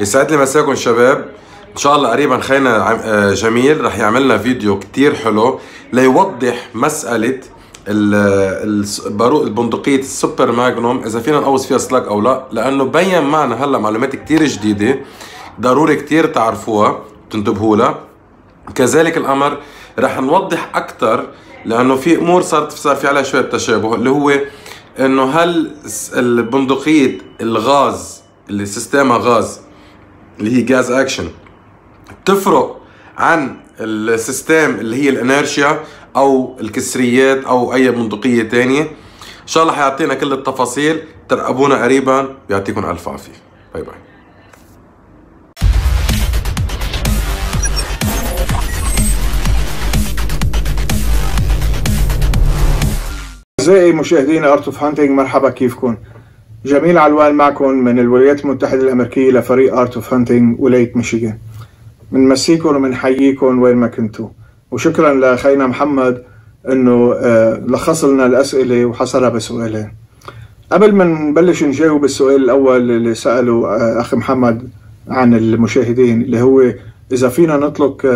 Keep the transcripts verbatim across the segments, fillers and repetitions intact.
يسعد لي مساكم شباب. ان شاء الله قريبا خينا جميل رح يعملنا فيديو كتير حلو ليوضح مسألة الباروق البندقية السوبر ماجنوم اذا فينا نقوص فيها سلاج او لا، لانه بين معنا هلا معلومات كتير جديدة ضروري كتير تعرفوها تنتبهوا لها. كذلك الامر رح نوضح اكتر لانه في امور صارت صار في عليها شوية تشابه، اللي هو انه هل البندقية الغاز اللي سيستمها غاز اللي هي غاز اكشن تفرق عن السيستم اللي هي الانيرشيا او الكسريات او اي بندقية تانية. ان شاء الله حيعطينا كل التفاصيل، ترقبونا قريبا ويعطيكم الف عافية. باي باي. أعزائي مشاهدين أرت أوف هانتنج، مرحبا، كيفكم؟ جميل علوان معكم من الولايات المتحدة الأمريكية لفريق أرت أوف هانتنج ولاية ميشيغان. بنمسيكم وبنحييكم وين ما كنتوا، وشكرا لخينا محمد انه لخص لنا الأسئلة وحصرها بسؤالين. قبل ما نبلش نجاوب السؤال الأول اللي سأله أخ محمد عن المشاهدين، اللي هو إذا فينا نطلق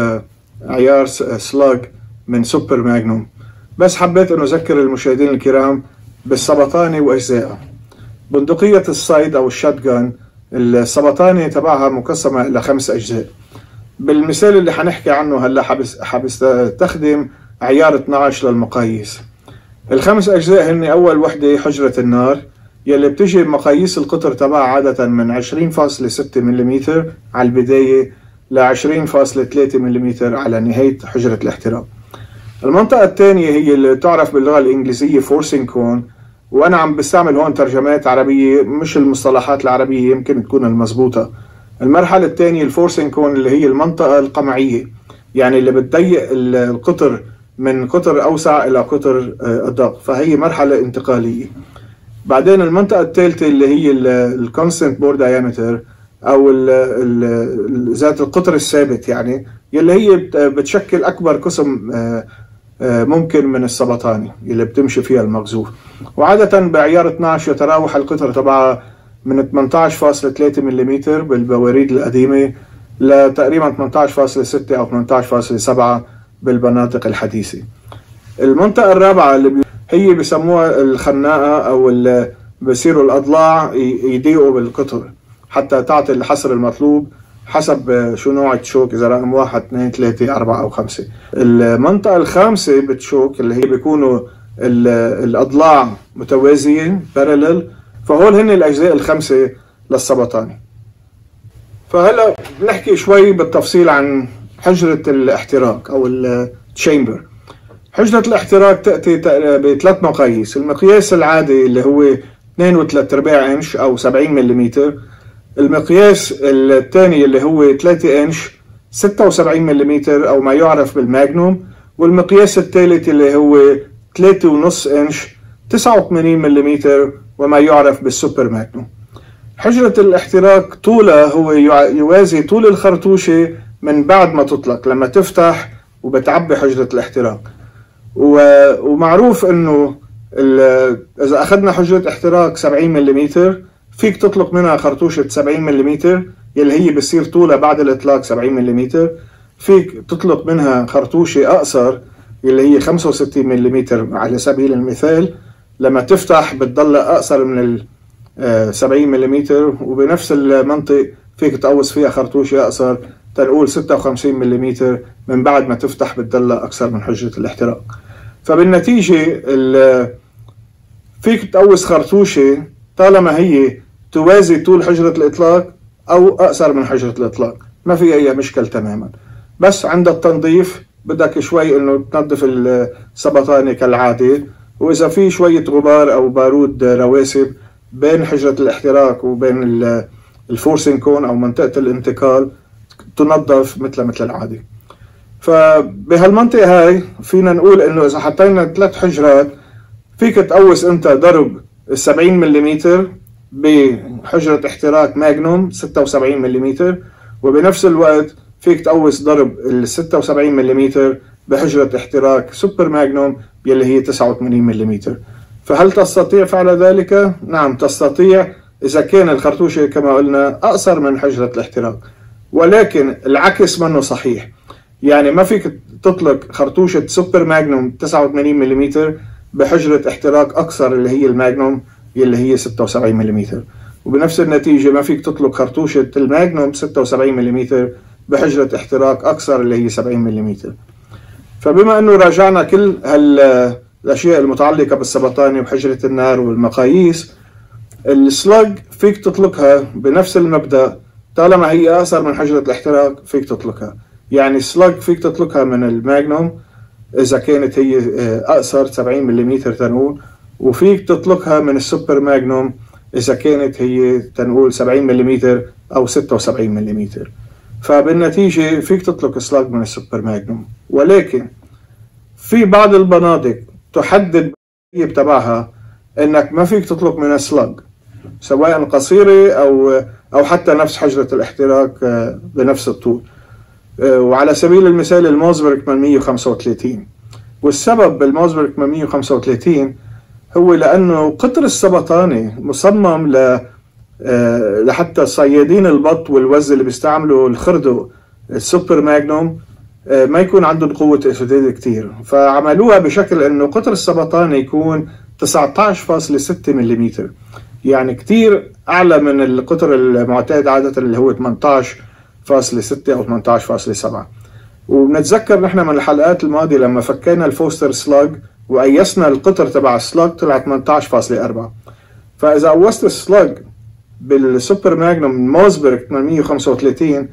عيار سلاج من سوبر ماجنوم، بس حبيت انه اذكر المشاهدين الكرام بالسبطانه واجزائها. بندقيه الصيد او الشوتجان السبطانه تبعها مقسمه الى خمس اجزاء. بالمثال اللي حنحكي عنه هلا حبستخدم عيار اثنعش للمقاييس. الخمس اجزاء هن اول وحده حجره النار يلي بتجي بمقاييس القطر تبعها عاده من عشرين فاصلة ستة ملم على البدايه ل عشرين فاصلة ثلاثة ملم على نهايه حجره الاحتراق. المنطقة الثانية هي اللي تعرف باللغة الإنجليزية فورسينج كون، وأنا عم بستعمل هون ترجمات عربية مش المصطلحات العربية يمكن تكون المضبوطة. المرحلة الثانية الفورسينج كون اللي هي المنطقة القمعية، يعني اللي بتضيق القطر من قطر أوسع إلى قطر أدق، فهي مرحلة انتقالية. بعدين المنطقة الثالثة اللي هي الكونستنت بور دايمتر أو ذات القطر الثابت، يعني اللي هي بتشكل أكبر قسم ممكن من السبطاني اللي بتمشي فيها المقذوف، وعادة بعيار اثنعش يتراوح القطر تبعها من ثمانية عشر فاصلة ثلاثة ملم بالبواريد القديمة لتقريبا ثمانية عشر فاصلة ستة أو ثمانية عشر فاصلة سبعة بالبناطق الحديثة. المنطقة الرابعة اللي هي بسموها الخناقة أو اللي بصيروا الأضلاع يضيقوا بالقطر حتى تعطي الحصر المطلوب حسب شو نوع الشوك، اذا رقم واحد اثنين ثلاثة أربعة أو خمسة. المنطقة الخامسة بتشوك اللي هي بيكونوا الأضلاع متوازية بارلل، فهول هن الأجزاء الخمسة للسبطاني. فهلا بنحكي شوي بالتفصيل عن حجرة الاحتراق أو التشامبر. حجرة الاحتراق تأتي بثلاث مقاييس، المقياس العادي اللي هو اثنين وثلاثة أرباع إنش أو سبعين ملم، المقياس الثاني اللي هو ثلاثة انش ستة وسبعين ملم او ما يعرف بالماجنوم، والمقياس الثالث اللي هو ثلاثة ونص انش تسعة وثمانين ملم وما يعرف بالسوبر ماجنوم. حجرة الاحتراق طولها هو يوازي طول الخرطوشة من بعد ما تطلق لما تفتح وبتعبي حجرة الاحتراق. ومعروف انه اذا اخذنا حجرة احتراق سبعين ملم فيك تطلق منها خرطوشة سبعين ملم يلي هي بتصير طولها بعد الإطلاق سبعين ملم، فيك تطلق منها خرطوشة أقصر يلي هي خمسة وستين ملم على سبيل المثال، لما تفتح بتضلها أقصر من ال سبعين ملم، وبنفس المنطق فيك تقوص فيها خرطوشة أقصر تنقول ستة وخمسين ملم من بعد ما تفتح بتضلها أكثر من حجرة الاحتراق. فبالنتيجة فيك تقوص خرطوشة طالما هي توازي طول حجرة الإطلاق أو أقصر من حجرة الإطلاق، ما في أي مشكلة تماما. بس عند التنظيف بدك شوي إنه تنظف السبطانة كالعادة، وإذا في شوية غبار أو بارود رواسب بين حجرة الاحتراق وبين الفورسينج كون أو منطقة الانتقال تنظف مثل مثل العادة. فبهالمنطقة هاي فينا نقول إنه إذا حطينا ثلاث حجرات فيك تقوس أنت ضرب السبعين ملم بحجرة احتراق ماجنوم ستة وسبعين ملم، وبنفس الوقت فيك تقوس ضرب ال ستة وسبعين ملم بحجرة احتراق سوبر ماجنوم يلي هي تسعة وثمانين ملم. فهل تستطيع فعل ذلك؟ نعم تستطيع، إذا كان الخرطوش كما قلنا أقصر من حجرة الاحتراق، ولكن العكس منه صحيح. يعني ما فيك تطلق خرطوشة سوبر ماجنوم تسعة وثمانين ملم بحجرة احتراق أقصر اللي هي الماجنوم اللي هي ستة وسبعين ملم، وبنفس النتيجة ما فيك تطلق خرطوشة الماجنوم ستة وسبعين ملم بحجرة احتراق أقصر اللي هي سبعين ملم. فبما أنه راجعنا كل هالأشياء المتعلقة بالسبطانة وحجرة النار والمقاييس، السلج فيك تطلقها بنفس المبدأ طالما هي أقصر من حجرة الاحتراق فيك تطلقها. يعني السلج فيك تطلقها من الماجنوم إذا كانت هي أقصر سبعين ملم تنقول، وفيك تطلقها من السوبر ماجنوم إذا كانت هي تنقول سبعين ملم أو ستة وسبعين ملم. فبالنتيجة فيك تطلق سلاج من السوبر ماجنوم، ولكن في بعض البنادق تحدد تبعها انك ما فيك تطلق من السلاج سواء قصيرة او او حتى نفس حجرة الاحتراق بنفس الطول. وعلى سبيل المثال الموزبرغ ثمانمئة وخمسة وثلاثين، والسبب بالموزبرغ ثمانمئة وخمسة وثلاثين هو لانه قطر السبطانة مصمم ل أه لحتى صيادين البط والوز اللي بيستعملوا الخردو السوبر ماجنوم أه ما يكون عندهم قوة إسداد كتير، فعملوها بشكل انه قطر السبطان يكون تسعة عشر فاصلة ستة ملم، يعني كتير اعلى من القطر المعتاد عادة اللي هو ثمانية عشر فاصلة ستة او ثمانية عشر فاصلة سبعة. وبنتذكر نحن من الحلقات الماضية لما فكينا الفوستر سلاج وقيسنا القطر تبع السلاج طلع ثمانية عشر فاصلة أربعة. فاذا قوست السلاج بالسوبر ماجنوم موزبرغ ثمانمئة وخمسة وثلاثين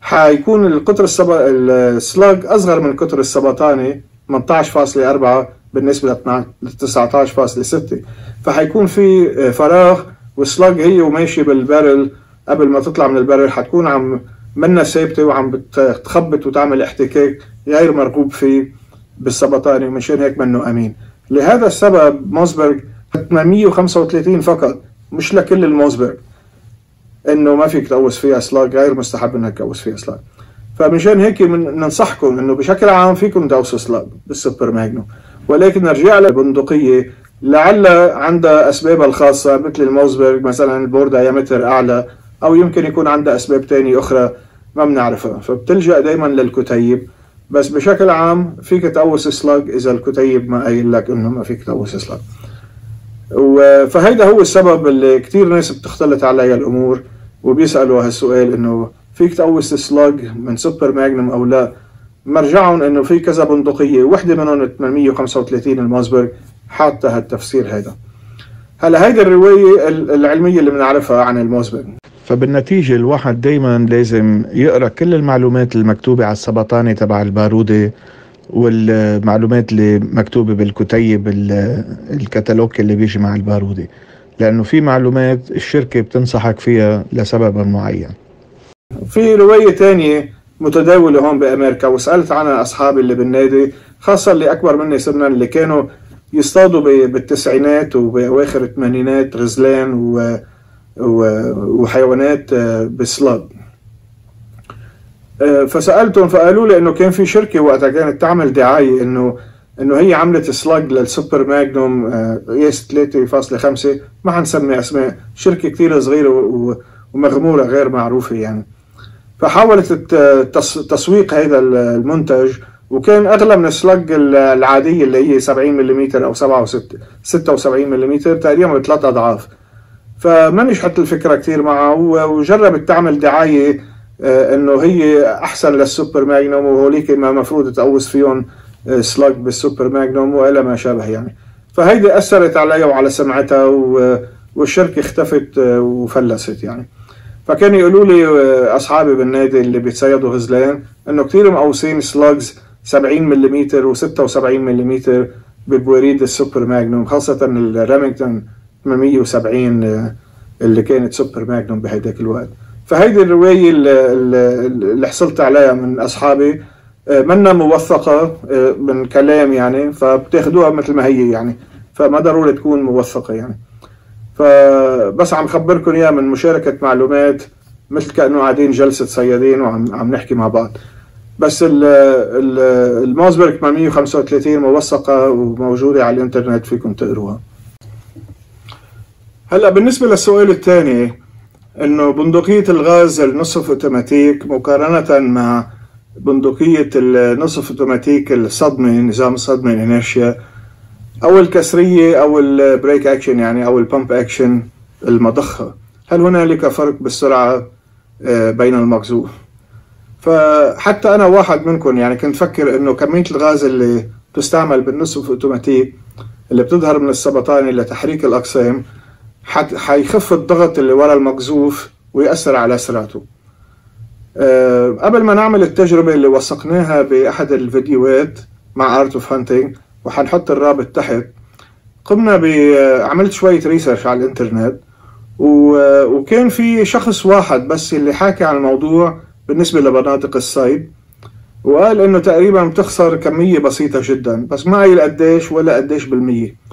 حيكون القطر السب... السلاج اصغر من قطر السبطاني ثمانية عشر فاصلة أربعة بالنسبه ل تسعة عشر فاصلة ستة، فحيكون في فراغ، والسلاج هي وماشي بالبارل قبل ما تطلع من البارل حتكون عم منها ثابته وعم بتخبط وتعمل احتكاك غير مرغوب فيه بالسبطاني، ومشان هيك منه امين. لهذا السبب موزبرغ ثمانمئة وخمسة وثلاثين فقط، مش لكل الموزبرغ، انه ما فيك تقوس فيها سلاج، غير مستحب انك تقوس فيها سلاج. فمشان هيك ننصحكم انه بشكل عام فيكم تقوسوا سلاج بالسوبر ماجنوم، ولكن نرجع للبندقيه لعل عندها اسبابها الخاصه، مثل الموزبرغ مثلا البور دايمتر اعلى، او يمكن يكون عندها اسباب ثانيه اخرى ما بنعرفها، فبتلجا دائما للكتيب. بس بشكل عام فيك تقوس سلاج اذا الكتيب ما قايل لك انه ما فيك تقوس سلاج. فهيدا هو السبب اللي كتير ناس بتختلط عليها الامور وبيسالوا هالسؤال انه فيك تقوس سلاج من سوبر ماجنوم او لا. مرجعهم انه في كذا بندقيه، وحده منهم ثمانمئة وخمسة وثلاثين الموزبرغ حاطه هالتفسير هذا. هلا هيدي الروايه العلميه اللي بنعرفها عن الموزبرغ، فبالنتيجه الواحد دائما لازم يقرا كل المعلومات المكتوبه على السبطانه تبع الباروده والمعلومات اللي مكتوبة بالكتيب الكتالوج اللي بيجي مع البارودة، لأنه في معلومات الشركة بتنصحك فيها لسبب معين. في رواية تانية متداولة هون بأمريكا، وسألت عنها أصحابي اللي بالنادي، خاصة اللي أكبر مني سنا، اللي كانوا يصطادوا بالتسعينات وبأواخر الثمانينات غزلان و... و... وحيوانات بالسلاج. فسالتهم فقالوا لي انه كان في شركه وقتها كانت تعمل دعايه انه انه هي عملت سلاج للسوبر ماجنوم قياس ثلاثة فاصلة خمسة، ما حنسمي اسماء، شركه كثير صغيره ومغموره غير معروفه يعني. فحاولت تسويق هذا المنتج، وكان اغلى من السلاج العاديه اللي هي سبعين ملم او سبعة وستين ستة وسبعين ملم تقريبا بثلاث اضعاف. فما نجحت الفكره كثير معه، وجربت تعمل دعايه انه هي احسن للسوبر ماجنوم وهوليك ما مفروض تقوس فيهم سلاج بالسوبر ماجنوم والى ما شابه يعني. فهيدي اثرت عليها وعلى سمعتها، والشركه اختفت وفلست يعني. فكانوا يقولوا لي اصحابي بالنادي اللي بيتصيدوا غزلان انه كثير مقوسين سلاجز سبعين ملم و76 ملم ببوريد السوبر ماجنوم، خاصه الريمينغتون ثمانمئة وسبعين اللي كانت سوبر ماجنوم بهيداك الوقت. فهيدي الرواية اللي حصلت عليها من أصحابي منا موثقة من كلام يعني، فبتاخدوها مثل ما هي يعني، فما ضروري تكون موثقة يعني. فبس عم خبركم إياها من مشاركة معلومات، مثل كأنه قاعدين جلسة صيادين وعم عم نحكي مع بعض. بس الموزبرغ ثمانمئة وخمسة وثلاثين موثقة وموجودة على الإنترنت، فيكم تقروها. هلا بالنسبه للسؤال الثاني، انه بندقيه الغاز النصف اوتوماتيك مقارنه مع بندقيه النصف اوتوماتيك الصدمه، نظام الصدمه الانرشيا او الكسريه او البريك اكشن يعني او البمب اكشن المضخه، هل هنالك فرق بالسرعه بين المقذوف؟ فحتى انا واحد منكم يعني كنت فكر انه كميه الغاز اللي بتستعمل بالنصف اوتوماتيك اللي بتظهر من السبطاني لتحريك الاقسام حيخف الضغط اللي ورا المقذوف ويأثر على سرعته. أه قبل ما نعمل التجربة اللي وثقناها بأحد الفيديوهات مع Art of Hunting وحنحط الرابط تحت، قمنا ب عملت شوية ريسيرش على الانترنت، وكان في شخص واحد بس اللي حاكي عن الموضوع بالنسبة لمناطق الصيد، وقال انه تقريبا بتخسر كمية بسيطة جدا، بس ما هي قديش ولا قديش بالمية.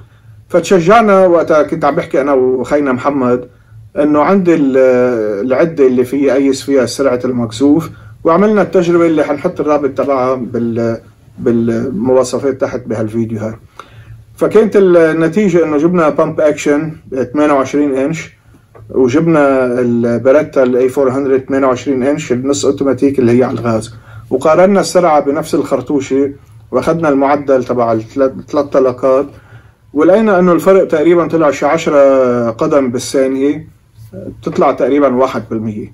فتشجعنا وقتها، كنت عم بحكي انا وخينا محمد انه عندي العده اللي في ايس فيها سرعه المكسوف، وعملنا التجربه اللي حنحط الرابط تبعها بال بالمواصفات تحت بهالفيديو هاي. فكانت النتيجه انه جبنا بامب اكشن ثمانية وعشرين انش، وجبنا البريتا الاي أربعمية ثمانية وعشرين انش النص اوتوماتيك اللي هي على الغاز، وقارنا السرعه بنفس الخرطوشه واخذنا المعدل تبع الثلاث طلقات، ولقينا انه الفرق تقريبا طلع شي عشرة قدم بالثانيه، بتطلع تقريبا واحد بالمية.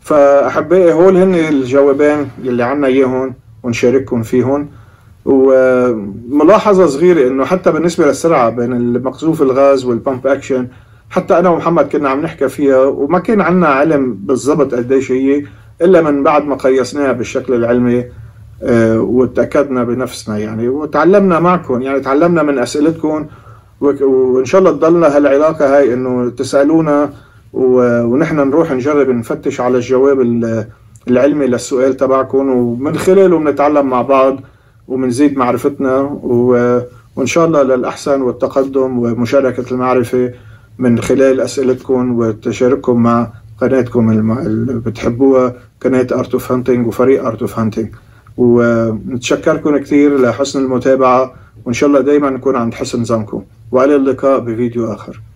فاحبائي هول هن الجوابين يلي عنا اياهم ونشارككم فيهم. وملاحظه صغيره انه حتى بالنسبه للسرعه بين المقذوف الغاز والبامب اكشن، حتى انا ومحمد كنا عم نحكي فيها وما كان عنا علم بالضبط قديش هي الا من بعد ما قيسناها بالشكل العلمي وتأكدنا بنفسنا يعني، وتعلمنا معكم يعني، تعلمنا من أسئلتكم، وإن شاء الله تضلنا هالعلاقة هاي إنه تسألونا ونحن نروح نجرب نفتش على الجواب العلمي للسؤال تبعكم، ومن خلاله بنتعلم مع بعض وبنزيد معرفتنا، وإن شاء الله للأحسن والتقدم ومشاركة المعرفة من خلال أسئلتكم وتشارككم مع قناتكم اللي بتحبوها، قناة Art of Hunting وفريق Art of Hunting. ونتشكركم كثير لحسن المتابعة، وإن شاء الله دايما نكون عند حسن ظنكم، وإلى اللقاء بفيديو آخر.